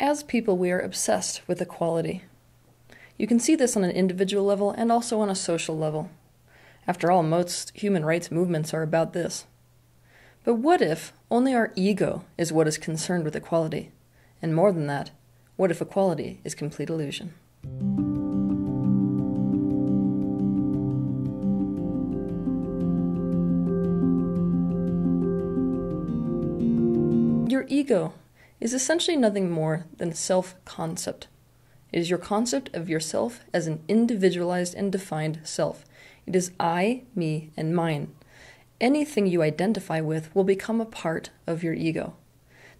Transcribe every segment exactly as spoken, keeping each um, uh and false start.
As people, we are obsessed with equality. You can see this on an individual level and also on a social level. After all, most human rights movements are about this. But what if only our ego is what is concerned with equality? And more than that, what if equality is complete illusion? Your ego is essentially nothing more than self-concept. It is your concept of yourself as an individualized and defined self. It is I, me, and mine. Anything you identify with will become a part of your ego.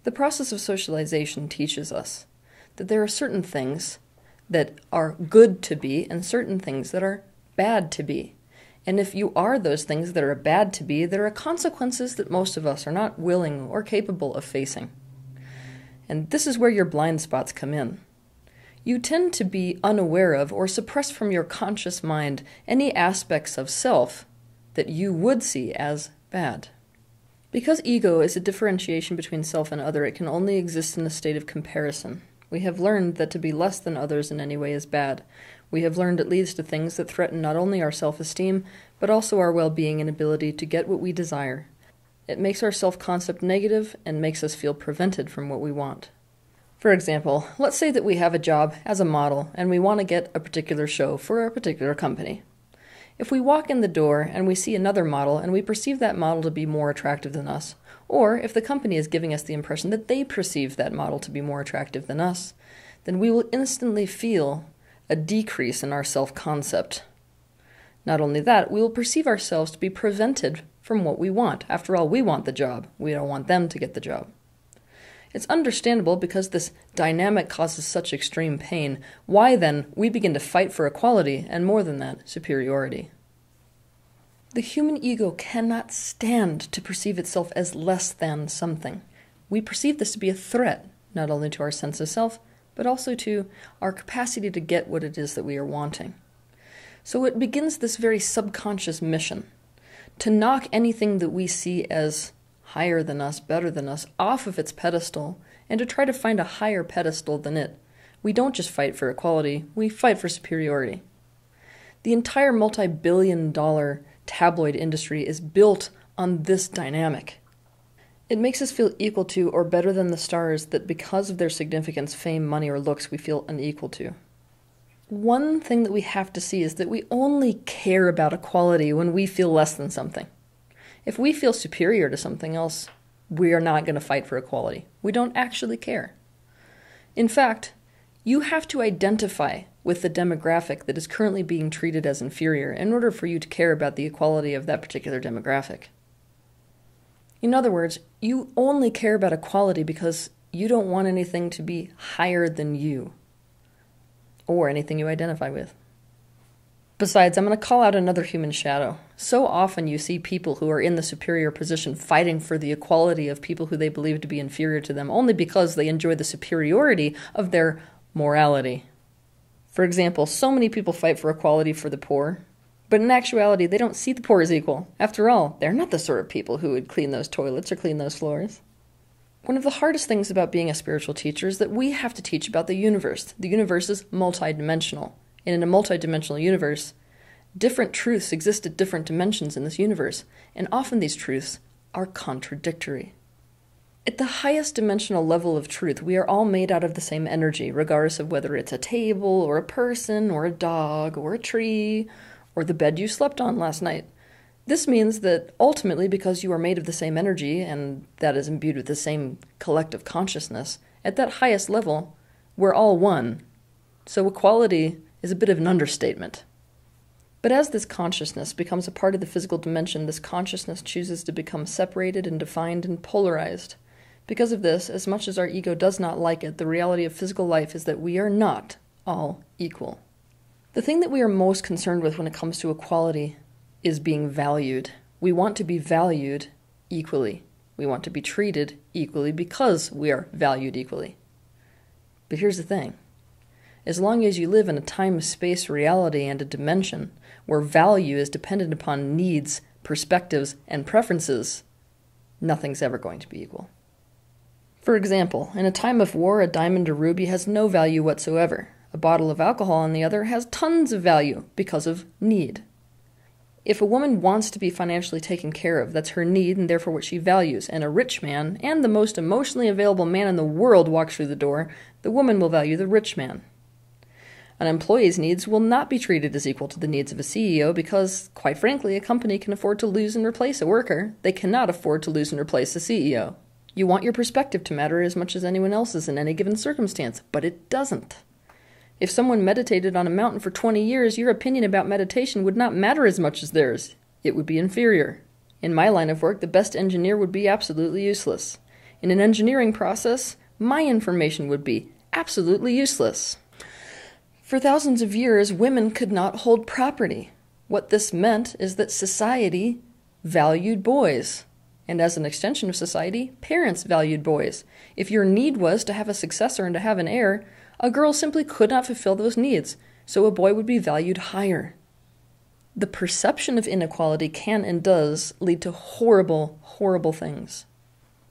The process of socialization teaches us that there are certain things that are good to be and certain things that are bad to be. And if you are those things that are bad to be, there are consequences that most of us are not willing or capable of facing. And this is where your blind spots come in. You tend to be unaware of or suppress from your conscious mind any aspects of self that you would see as bad. Because ego is a differentiation between self and other, it can only exist in a state of comparison. We have learned that to be less than others in any way is bad. We have learned it leads to things that threaten not only our self-esteem, but also our well-being and ability to get what we desire. It makes our self-concept negative and makes us feel prevented from what we want. For example, let's say that we have a job as a model and we want to get a particular show for a particular company. If we walk in the door and we see another model and we perceive that model to be more attractive than us, or if the company is giving us the impression that they perceive that model to be more attractive than us, then we will instantly feel a decrease in our self-concept. Not only that, we will perceive ourselves to be prevented from what we want. After all, we want the job. We don't want them to get the job. It's understandable because this dynamic causes such extreme pain. Why then we begin to fight for equality and more than that, superiority. The human ego cannot stand to perceive itself as less than something. We perceive this to be a threat, not only to our sense of self, but also to our capacity to get what it is that we are wanting. So it begins this very subconscious mission to knock anything that we see as higher than us, better than us, off of its pedestal, and to try to find a higher pedestal than it. We don't just fight for equality, we fight for superiority. The entire multi-billion dollar tabloid industry is built on this dynamic. It makes us feel equal to or better than the stars that because of their significance, fame, money, or looks, we feel unequal to. One thing that we have to see is that we only care about equality when we feel less than something. If we feel superior to something else, we are not going to fight for equality. We don't actually care. In fact, you have to identify with the demographic that is currently being treated as inferior in order for you to care about the equality of that particular demographic. In other words, you only care about equality because you don't want anything to be higher than you or anything you identify with. Besides, I'm going to call out another human shadow. So often you see people who are in the superior position fighting for the equality of people who they believe to be inferior to them only because they enjoy the superiority of their morality. For example, so many people fight for equality for the poor, but in actuality they don't see the poor as equal. After all, they're not the sort of people who would clean those toilets or clean those floors. One of the hardest things about being a spiritual teacher is that we have to teach about the universe. The universe is multidimensional. And in a multidimensional universe, different truths exist at different dimensions in this universe, and often these truths are contradictory. At the highest dimensional level of truth, we are all made out of the same energy, regardless of whether it's a table, or a person, or a dog, or a tree, or the bed you slept on last night. This means that ultimately, because you are made of the same energy, and that is imbued with the same collective consciousness, at that highest level, we're all one. So equality is a bit of an understatement. But as this consciousness becomes a part of the physical dimension, this consciousness chooses to become separated and defined and polarized. Because of this, as much as our ego does not like it, the reality of physical life is that we are not all equal. The thing that we are most concerned with when it comes to equality is being valued. We want to be valued equally. We want to be treated equally because we are valued equally. But here's the thing. As long as you live in a time-space reality and a dimension where value is dependent upon needs, perspectives, and preferences, nothing's ever going to be equal. For example, in a time of war, a diamond or ruby has no value whatsoever. A bottle of alcohol, on the other, has tons of value because of need. If a woman wants to be financially taken care of, that's her need and therefore what she values, and a rich man, and the most emotionally available man in the world walks through the door, the woman will value the rich man. An employee's needs will not be treated as equal to the needs of a C E O because, quite frankly, a company can afford to lose and replace a worker. They cannot afford to lose and replace a C E O. You want your perspective to matter as much as anyone else's in any given circumstance, but it doesn't. If someone meditated on a mountain for twenty years, your opinion about meditation would not matter as much as theirs. It would be inferior. In my line of work, the best engineer would be absolutely useless. In an engineering process, my information would be absolutely useless. For thousands of years, women could not hold property. What this meant is that society valued boys. And as an extension of society, parents valued boys. If your need was to have a successor and to have an heir, a girl simply could not fulfill those needs, so a boy would be valued higher. The perception of inequality can and does lead to horrible, horrible things.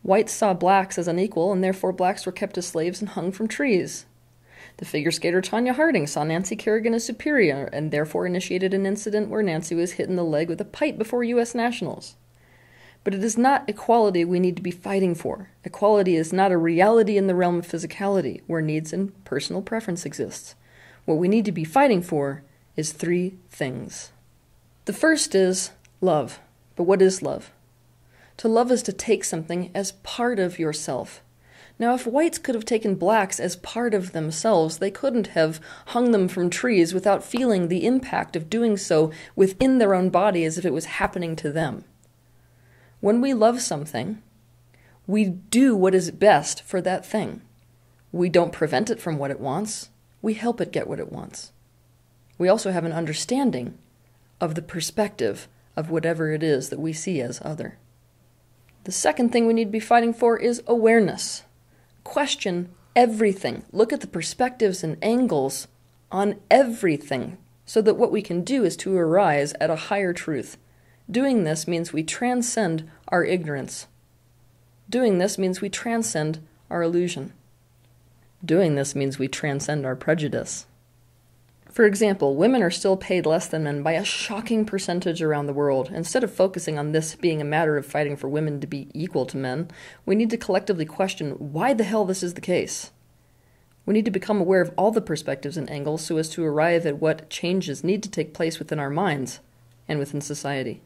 Whites saw blacks as unequal, and therefore blacks were kept as slaves and hung from trees. The figure skater Tanya Harding saw Nancy Kerrigan as superior, and therefore initiated an incident where Nancy was hit in the leg with a pipe before U S nationals. But it is not equality we need to be fighting for. Equality is not a reality in the realm of physicality, where needs and personal preference exist. What we need to be fighting for is three things. The first is love. But what is love? To love is to take something as part of yourself. Now, if whites could have taken blacks as part of themselves, they couldn't have hung them from trees without feeling the impact of doing so within their own body as if it was happening to them. When we love something, we do what is best for that thing. We don't prevent it from what it wants. We help it get what it wants. We also have an understanding of the perspective of whatever it is that we see as other. The second thing we need to be fighting for is awareness. Question everything. Look at the perspectives and angles on everything so that what we can do is to arise at a higher truth. Doing this means we transcend our ignorance. Doing this means we transcend our illusion. Doing this means we transcend our prejudice. For example, women are still paid less than men by a shocking percentage around the world. Instead of focusing on this being a matter of fighting for women to be equal to men, we need to collectively question why the hell this is the case. We need to become aware of all the perspectives and angles so as to arrive at what changes need to take place within our minds and within society.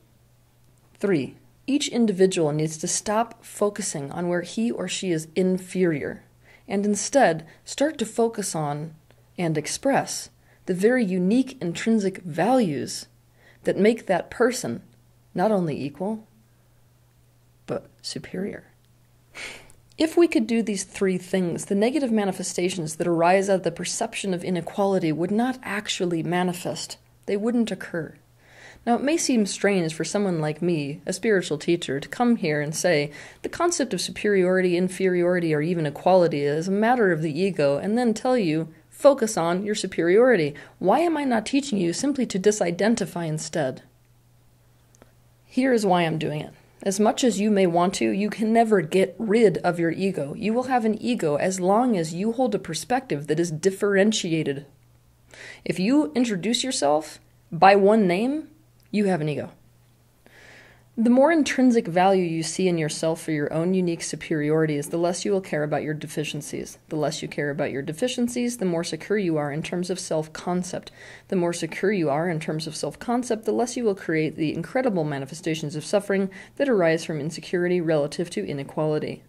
Three, each individual needs to stop focusing on where he or she is inferior, and instead start to focus on and express the very unique intrinsic values that make that person not only equal, but superior. If we could do these three things, the negative manifestations that arise out of the perception of inequality would not actually manifest. They wouldn't occur. Now, it may seem strange for someone like me, a spiritual teacher, to come here and say, the concept of superiority, inferiority, or even equality is a matter of the ego, and then tell you, focus on your superiority. Why am I not teaching you simply to disidentify instead? Here is why I'm doing it. As much as you may want to, you can never get rid of your ego. You will have an ego as long as you hold a perspective that is differentiated. If you introduce yourself by one name, you have an ego. The more intrinsic value you see in yourself for your own unique superiorities, the less you will care about your deficiencies. The less you care about your deficiencies, the more secure you are in terms of self-concept. The more secure you are in terms of self-concept, the less you will create the incredible manifestations of suffering that arise from insecurity relative to inequality.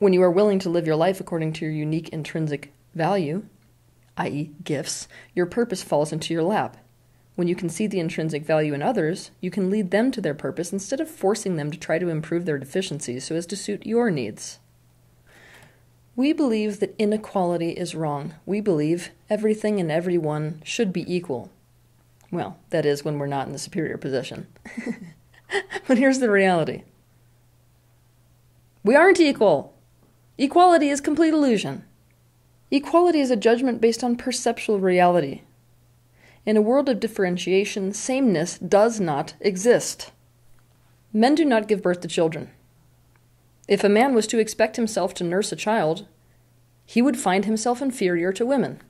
When you are willing to live your life according to your unique intrinsic value, that is gifts, your purpose falls into your lap. When you can see the intrinsic value in others, you can lead them to their purpose instead of forcing them to try to improve their deficiencies so as to suit your needs. We believe that inequality is wrong. We believe everything and everyone should be equal. Well, that is when we're not in the superior position. But here's the reality. We aren't equal. Equality is complete illusion. Equality is a judgment based on perceptual reality. In a world of differentiation, sameness does not exist. Men do not give birth to children. If a man was to expect himself to nurse a child, he would find himself inferior to women,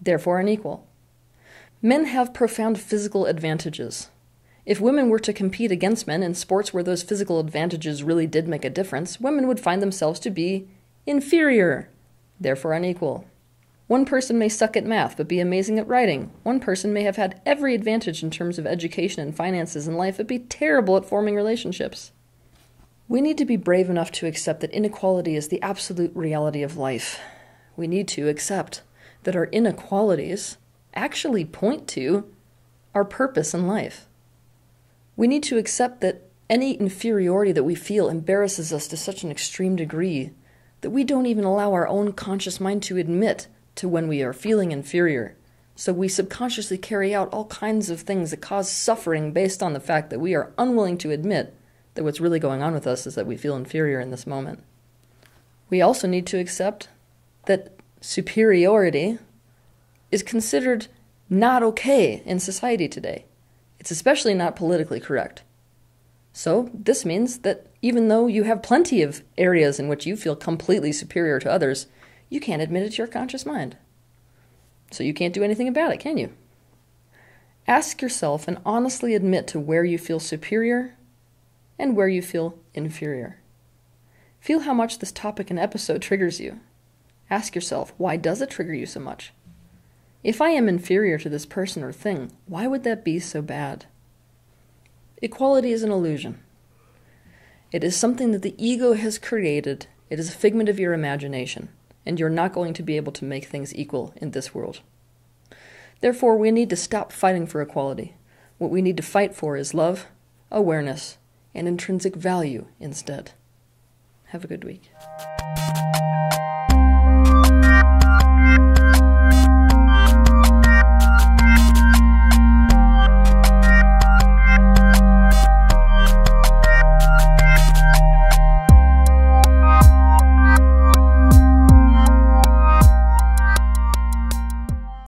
therefore unequal. Men have profound physical advantages. If women were to compete against men in sports where those physical advantages really did make a difference, women would find themselves to be inferior, therefore unequal. One person may suck at math but be amazing at writing. One person may have had every advantage in terms of education and finances in life but be terrible at forming relationships. We need to be brave enough to accept that inequality is the absolute reality of life. We need to accept that our inequalities actually point to our purpose in life. We need to accept that any inferiority that we feel embarrasses us to such an extreme degree that we don't even allow our own conscious mind to admit to when we are feeling inferior. So we subconsciously carry out all kinds of things that cause suffering based on the fact that we are unwilling to admit that what's really going on with us is that we feel inferior in this moment. We also need to accept that superiority is considered not okay in society today. It's especially not politically correct. So this means that even though you have plenty of areas in which you feel completely superior to others, you can't admit it to your conscious mind. So you can't do anything about it, can you? Ask yourself and honestly admit to where you feel superior and where you feel inferior. Feel how much this topic and episode triggers you. Ask yourself, why does it trigger you so much? If I am inferior to this person or thing, why would that be so bad? Equality is an illusion. It is something that the ego has created. It is a figment of your imagination, and you're not going to be able to make things equal in this world. Therefore, we need to stop fighting for equality. What we need to fight for is love, awareness, and intrinsic value instead. Have a good week.